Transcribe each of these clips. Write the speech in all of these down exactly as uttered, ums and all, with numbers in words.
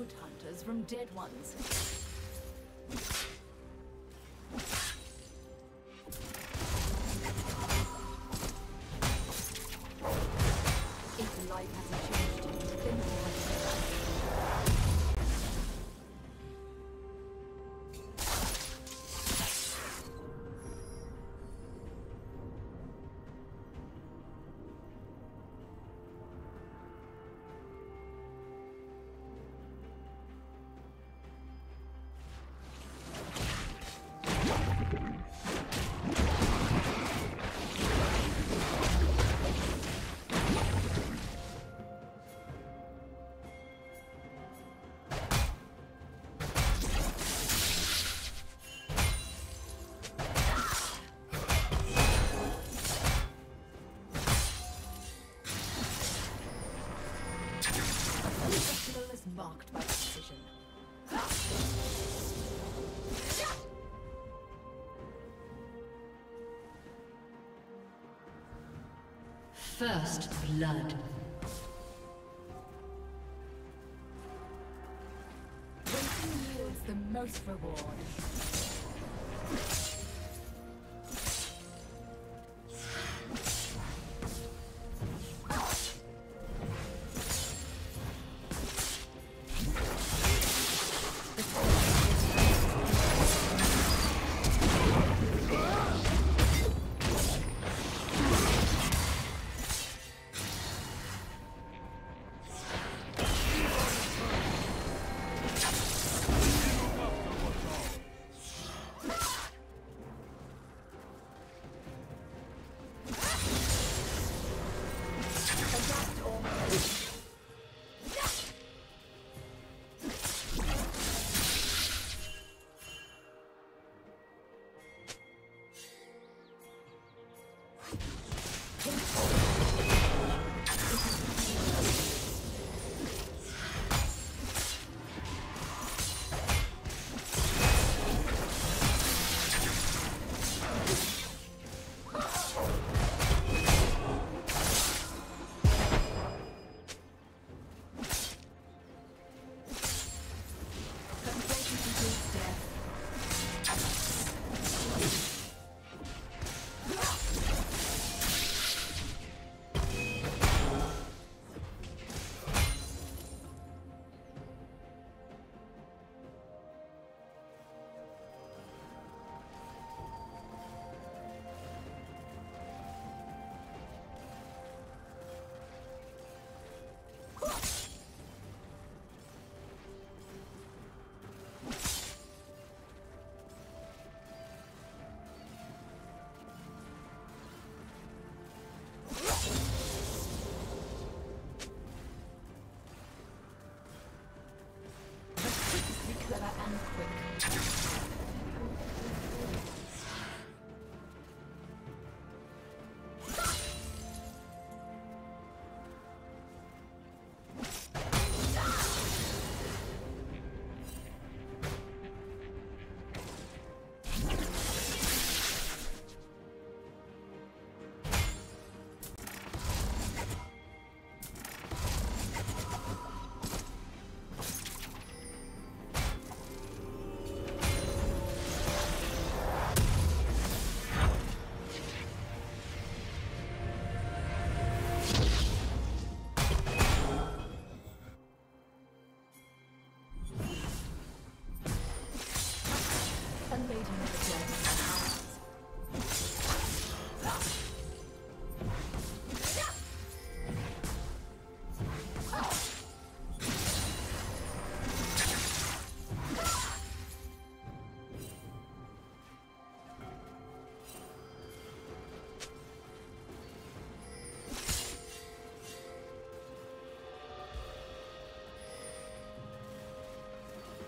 good hunters from dead ones. First blood. Waiting yields the most reward.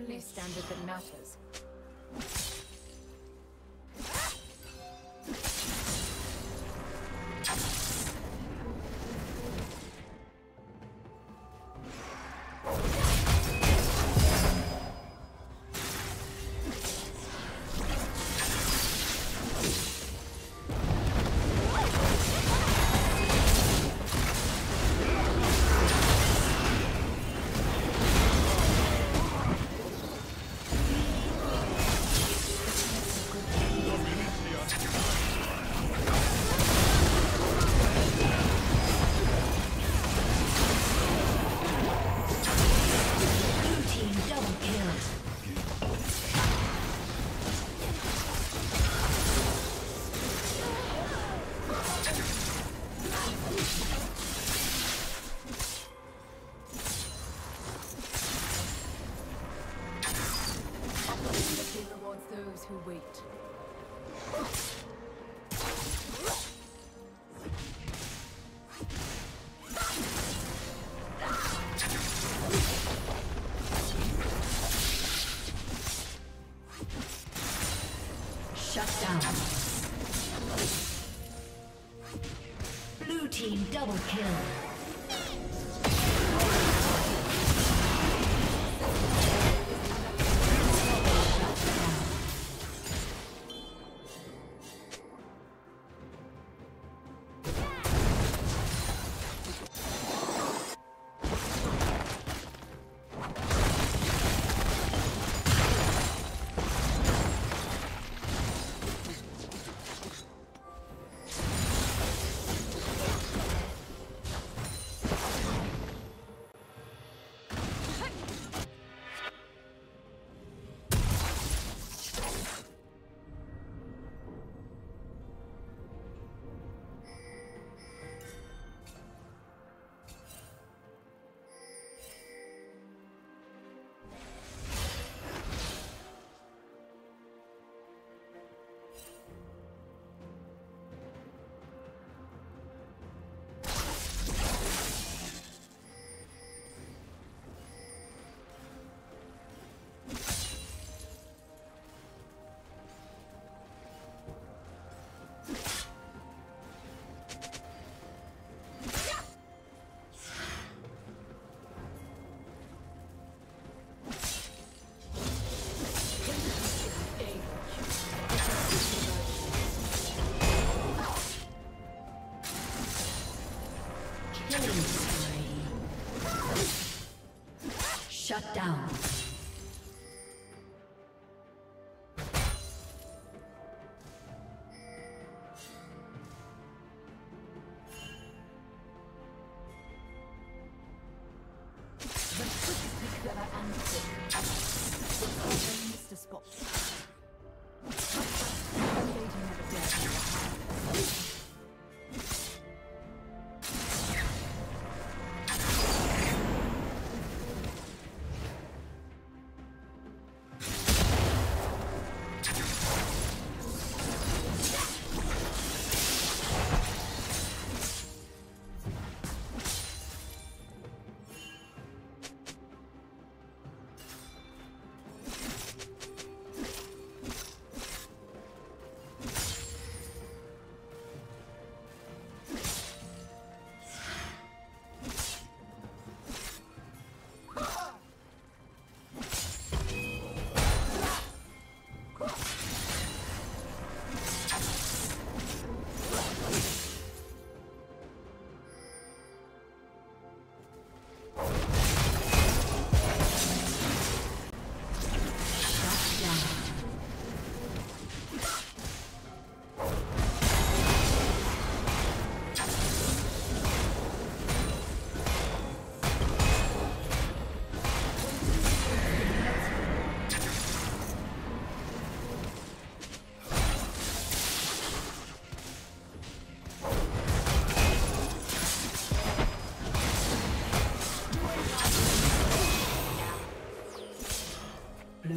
only standard that matters. Who wait. Shut down. Blue team double kill. Shut down. Blue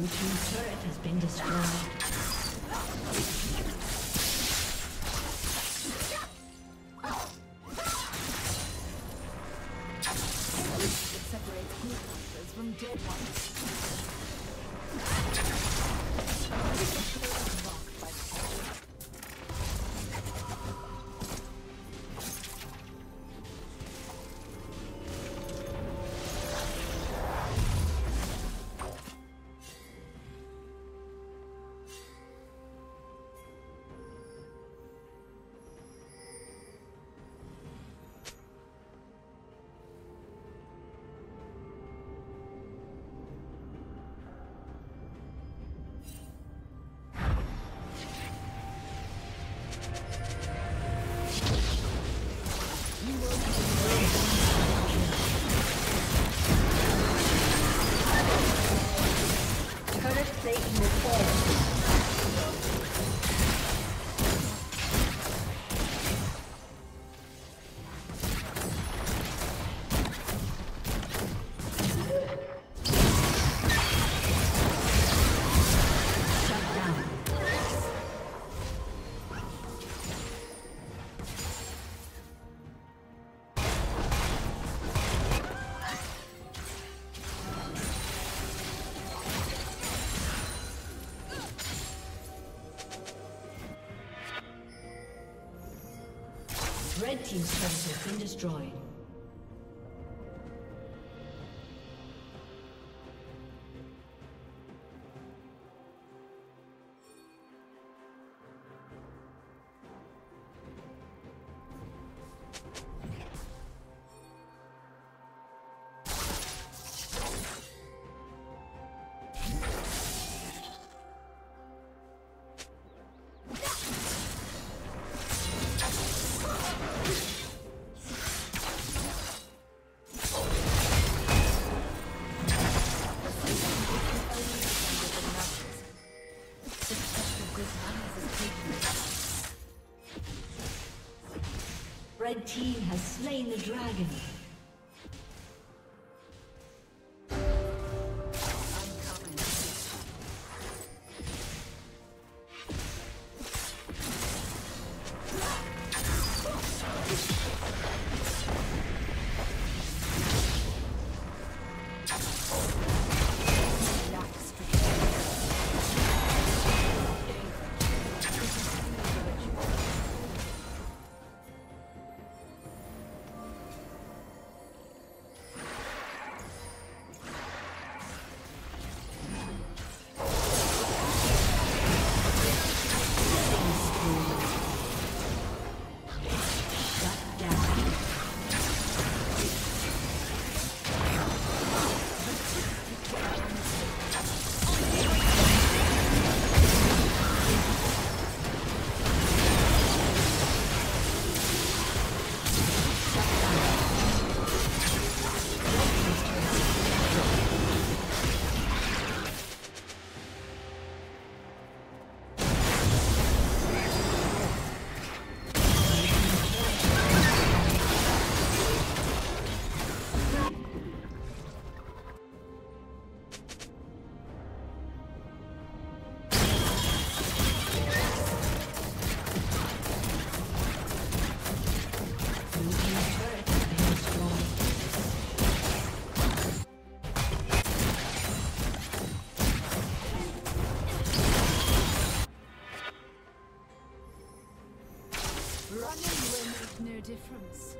team's turret has been destroyed. It separates good hunters from dead ones. Red team's turret has been destroyed. Red team has slain the dragon. Difference.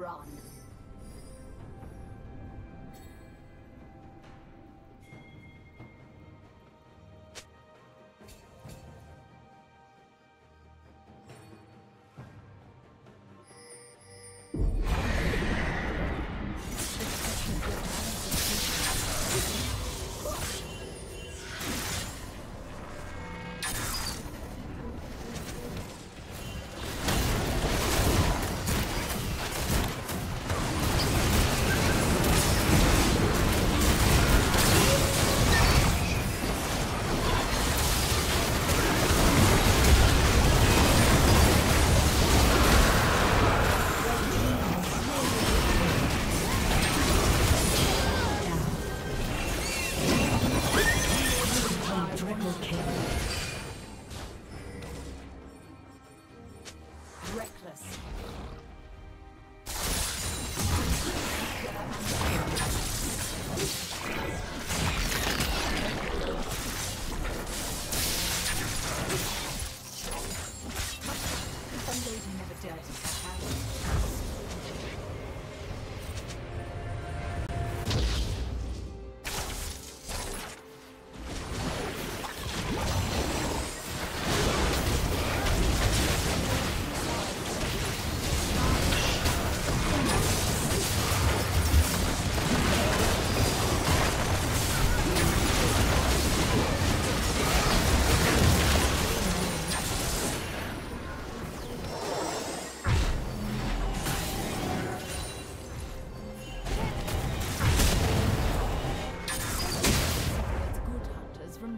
run.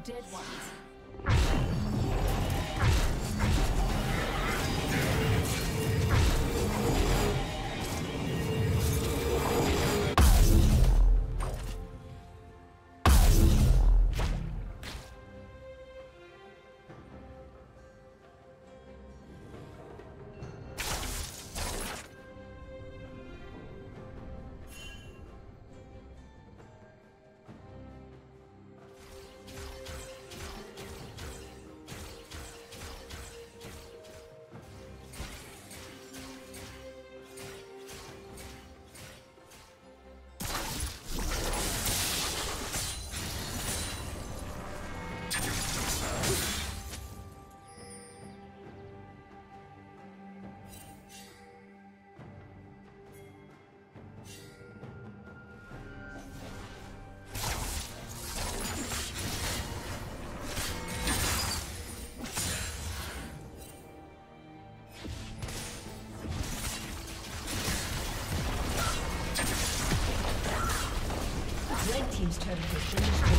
Dead ones. He's trying to finish.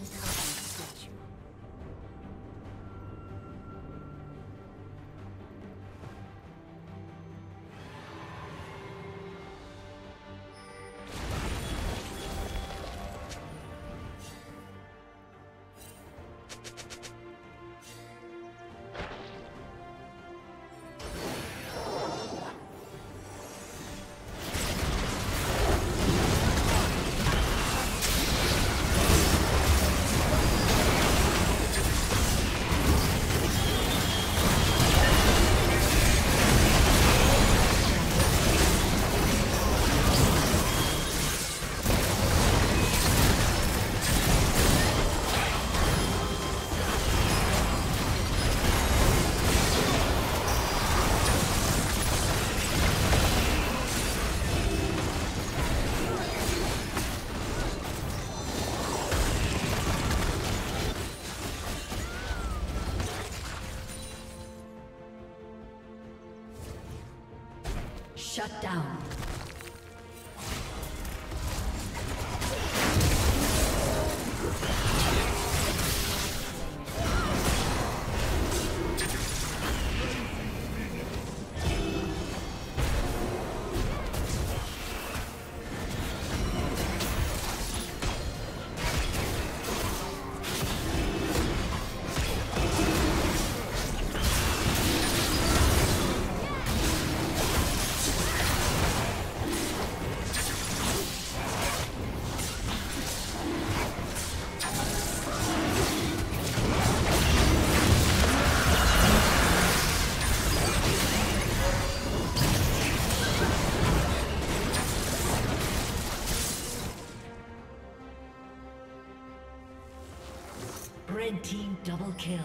lies behind the statue. Shut down. Red team double kill.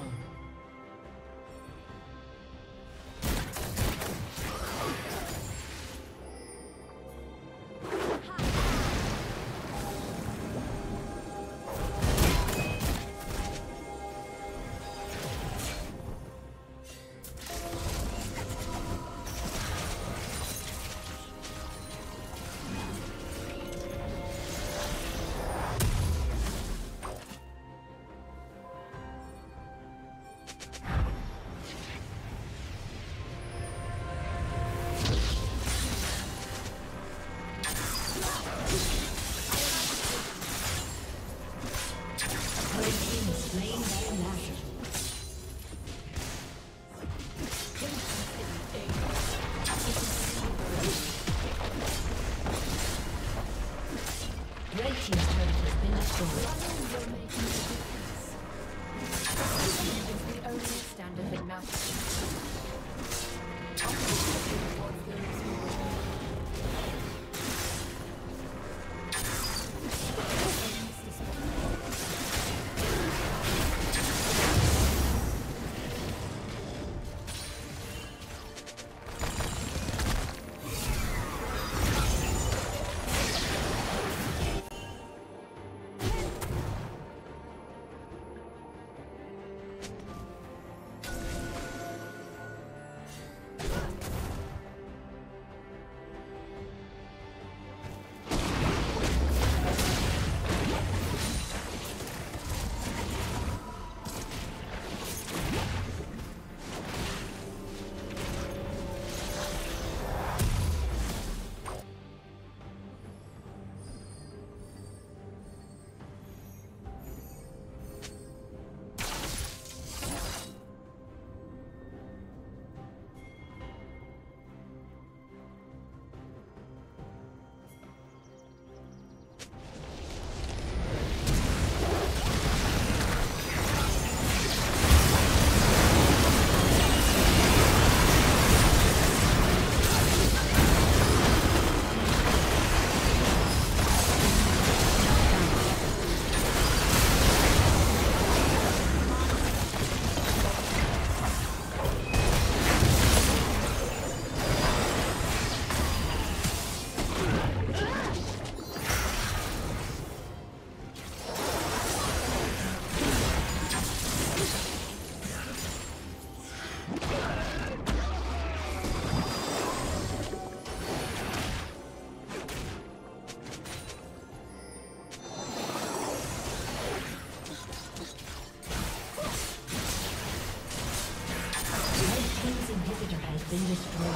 destroyed.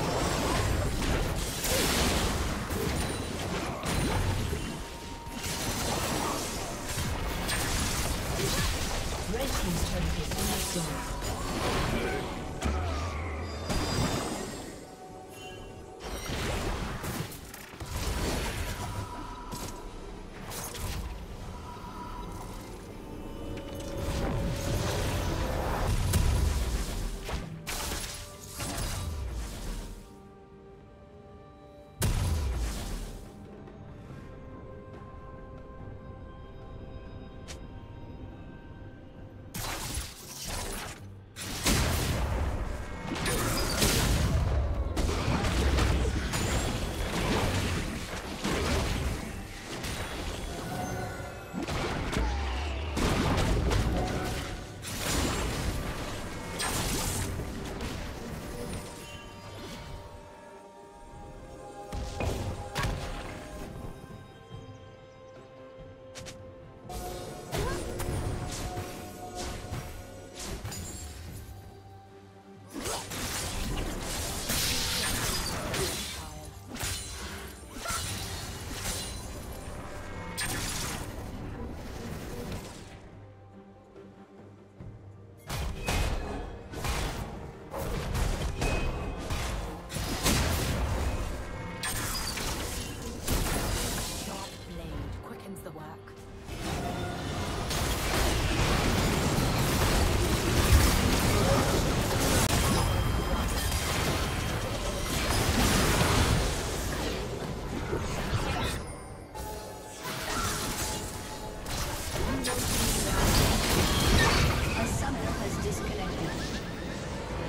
Red team's turret is destroyed.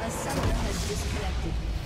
A summoner has disconnected.